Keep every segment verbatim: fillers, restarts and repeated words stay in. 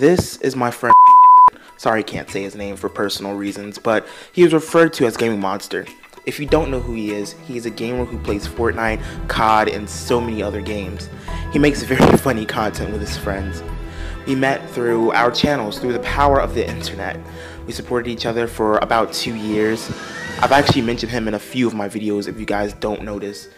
This is my friend. Sorry, can't say his name for personal reasons, but he is referred to as Gaming Monster. If you don't know who he is, he is a gamer who plays Fortnite, C O D, and so many other games. He makes very funny content with his friends. We met through our channels, through the power of the internet. We supported each other for about two years. I've actually mentioned him in a few of my videos if you guys don't notice.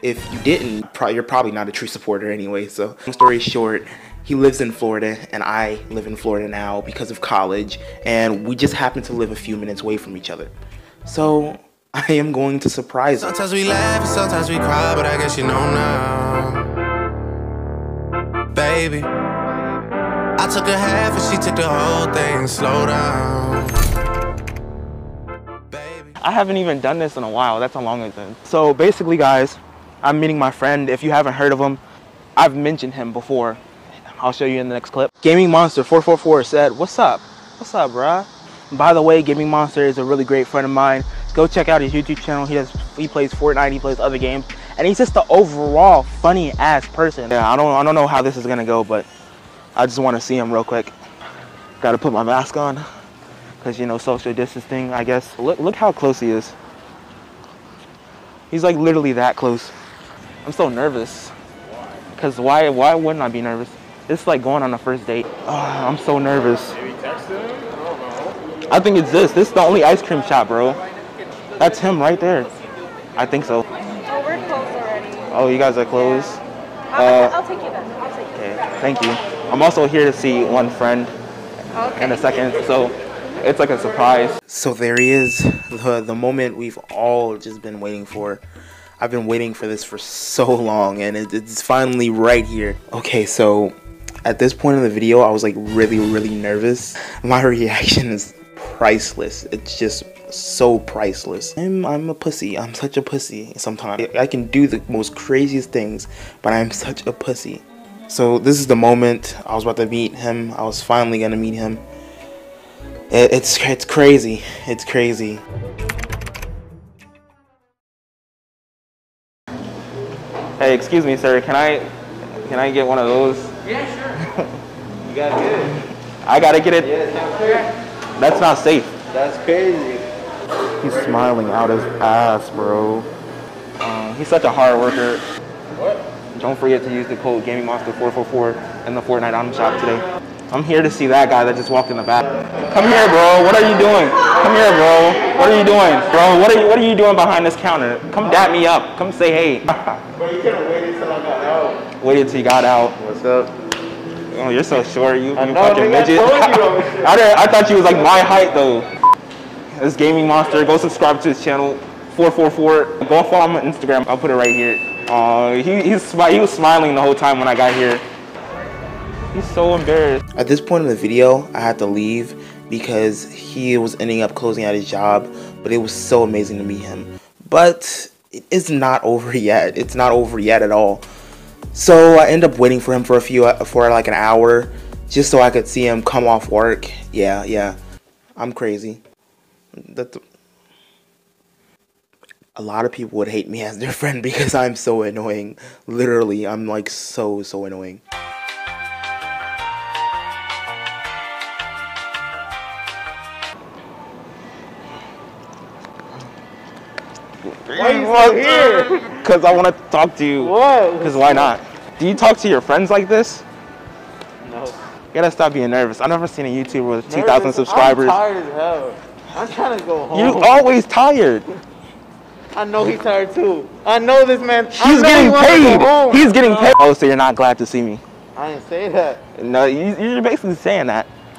If you didn't, pro- you're probably not a true supporter anyway, so long story short, he lives in Florida and I live in Florida now because of college, and we just happen to live a few minutes away from each other. So I am going to surprise him. Sometimes we laugh, sometimes we cry, but I guess you know now. Baby, I took a half and she took the whole thing. Slow down, baby. I haven't even done this in a while. That's how long it's been. So basically, guys, I'm meeting my friend. If you haven't heard of him, I've mentioned him before. I'll show you in the next clip. Gaming Monster four four four said, "What's up? What's up, bruh?" By the way, Gaming Monster is a really great friend of mine. Go check out his YouTube channel. He does. He plays Fortnite. He plays other games, and he's just an overall funny ass person. Yeah, I don't. I don't know how this is gonna go, but I just want to see him real quick. Got to put my mask on, cause you know social distancing, I guess. Look, look how close he is. He's like literally that close. I'm so nervous. Cause why? Why wouldn't I be nervous? It's like going on a first date. Oh, I'm so nervous. Maybe text him? I don't know. I think it's this. This is the only ice cream shop, bro. That's him right there. I think so. Oh, we're closed already. Oh, you guys are closed? Yeah. Uh, I'll take you then. I'll take you. Okay, thank you. I'm also here to see one friend okay. in a second, so it's like a surprise. So there he is, the, the moment we've all just been waiting for. I've been waiting for this for so long, and it, it's finally right here. Okay, so at this point in the video, I was like really, really nervous. My reaction is priceless. It's just so priceless. I'm, I'm a pussy. I'm such a pussy sometimes. I can do the most craziest things, but I'm such a pussy. So this is the moment I was about to meet him. I was finally gonna meet him. It, it's, it's crazy. It's crazy. Hey, excuse me, sir. Can I, can I get one of those? Yeah, sure. You gotta get it. I gotta get it. Yeah, it's not clear. That's not safe. That's crazy. He's smiling out his ass, bro. Um, he's such a hard worker. What? Don't forget to use the code Gaming Monster four four four in the Fortnite item shop today. I'm here to see that guy that just walked in the back. Come here, bro. What are you doing? Come here, bro. What are you doing, bro? What are you What are you doing behind this counter? Come dap me up. Come say hey. Bro, you could have waited till I got out. Waited till you got out. What's up? Oh, you're so short. You, you fucking midget. I, I, I thought you was like my height though. This Gaming Monster. Go subscribe to his channel. four four four. Go follow him on Instagram. I'll put it right here. Uh, he he's, he was smiling the whole time when I got here. He's so embarrassed. At this point in the video, I had to leave because he was ending up closing out his job. But it was so amazing to meet him. But it's not over yet. It's not over yet at all. So I end up waiting for him for a few for like an hour just so I could see him come off work. Yeah, yeah. I'm crazy. That's, a lot of people would hate me as their friend because I'm so annoying. Literally, I'm like so so annoying. Why are you still here? Because I want to talk to you. What? Because why not? Do you talk to your friends like this? No. You gotta stop being nervous. I've never seen a YouTuber with two thousand subscribers. I'm tired as hell. I'm trying to go home. You're always tired. I know he's tired too. I know this man. He's getting paid. He's getting paid. Oh, so you're not glad to see me? I didn't say that. No, you, you're basically saying that. I'm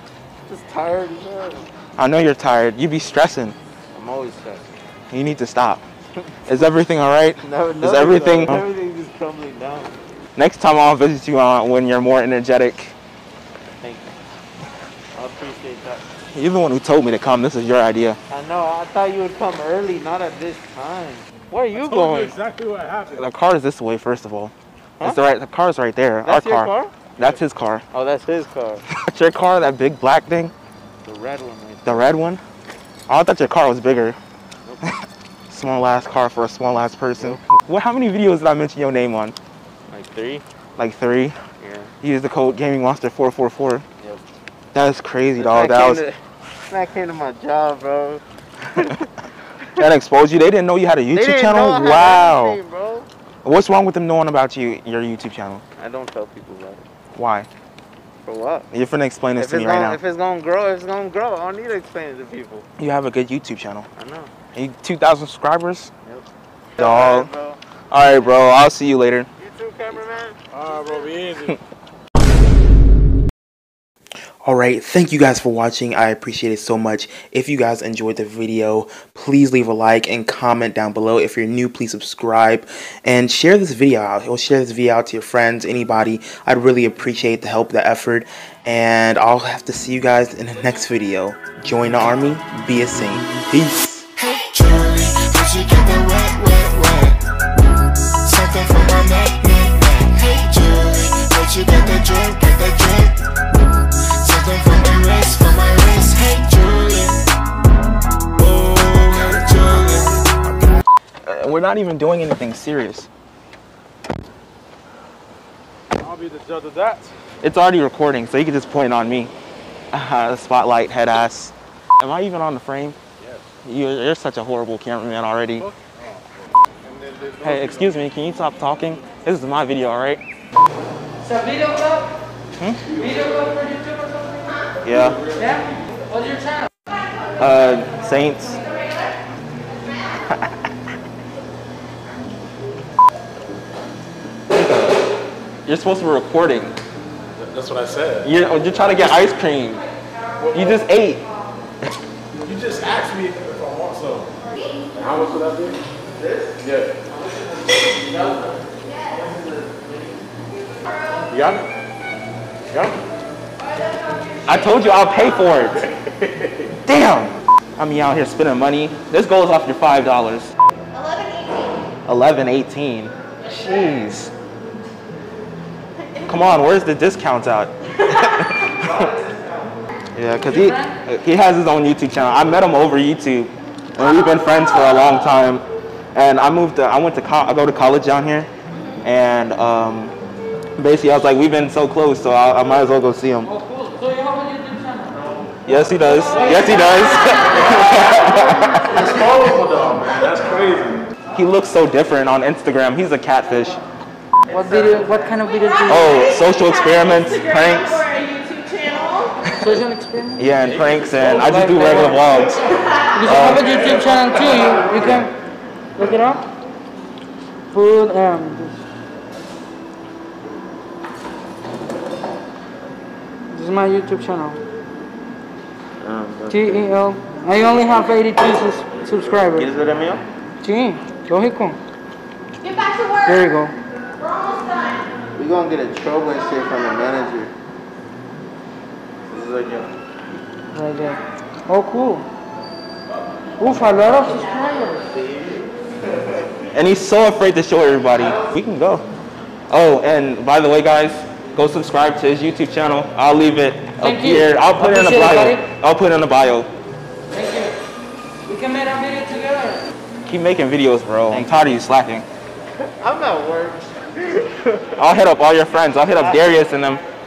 just tired as hell. I know you're tired. You be stressing. I'm always stressing. You need to stop. Is everything alright? No, no. Is everything? No. Everything's just crumbling down. Next time I'll visit you uh, when you're more energetic. Thank you. I appreciate that. You're the one who told me to come. This is your idea. I know. I thought you would come early, not at this time. Where are you I told going? You exactly what happened. The car is this way, first of all. Huh? It's the right. The car's right there. That's Our your car. car. That's his car. Oh, that's his car. That's your car. That big black thing. The red one. Right there. The red one. Oh, I thought your car was bigger. Nope. Small ass car for a small ass person. What? How many videos did I mention your name on? Like three. Like three? Yeah. Use the code Gaming Monster four four four. Yep. That's crazy, dog. That was. To, when I came to my job, bro. That exposed you. They didn't know you had a YouTube channel. Know wow. Anything, bro. What's wrong with them knowing about you, your YouTube channel? I don't tell people about it. Why? For what? You're finna explain this if to me gonna, right now. If it's gonna grow, it's gonna grow. I don't need to explain it to people. You have a good YouTube channel. I know. You two thousand subscribers. Yep. Dog. All right, bro. All right, bro. I'll see you later. You too, cameraman. All right, bro. Be easy. Alright, thank you guys for watching. I appreciate it so much. If you guys enjoyed the video, please leave a like and comment down below. If you're new, please subscribe and share this video out. Or share this video out to your friends, anybody. I'd really appreciate the help, the effort. And I'll have to see you guys in the next video. Join the army, be a saint. Peace. Hey, Julie, for my wrist, for my wrist, hey Julie. Oh, Julie. Uh, we're not even doing anything serious. I'll be the judge of that. It's already recording, so you can just point on me. Uh, spotlight, head ass. Am I even on the frame? Yes. You're, you're such a horrible cameraman already. Oh. Hey, excuse me, can you stop talking? This is my video, alright? It's a video club? Hmm? Video club for YouTube? Yeah. Yeah? What's your channel? Uh, Saints. You're supposed to be recording. That's what I said. You're, you're trying to get ice cream. What, you just ate. You just asked me if I want some. How much would that be? This? Yeah. No. You got it? You got it? I told you I'll pay for it. Damn. I'm out here spending money. This goes off your five dollars. eleven eighteen. eleven eighteen. Jeez. Come on, where's the discounts at? Yeah, because he, he has his own YouTube channel. I met him over YouTube. And we've been friends for a long time. And I moved to, I went to, co I go to college down here. And um, basically I was like, we've been so close, so I, I might as well go see him. Yes, he does. Yes, he does. That's crazy. He looks so different on Instagram. He's a catfish. What video? What kind of videos do you Oh, social experiments, Instagram pranks. Or a YouTube channel. Social experiments? Yeah, and pranks, and I just do regular vlogs. You um, have a YouTube channel too. You, you can look it up. Food and... This is my YouTube channel. T E L. I only have eighty-two subscribers. ¿Quieres ver el mío? Sí, lógico. Get back to work. There you go. We're almost done. We're going to get a trouble and shit from the manager. This is like a... Right there. Oh, cool. Oof, a lot of subscribers. And he's so afraid to show everybody. We can go. Oh, and by the way, guys, go subscribe to his YouTube channel. I'll leave it Thank up you. here. I'll put Appreciate it in the bio. It, I'll put it in the bio. Thank you. We can make a video together. Keep making videos, bro. Thank I'm tired you. of you slacking. I'm not worried. I'll hit up all your friends. I'll hit up Darius and them.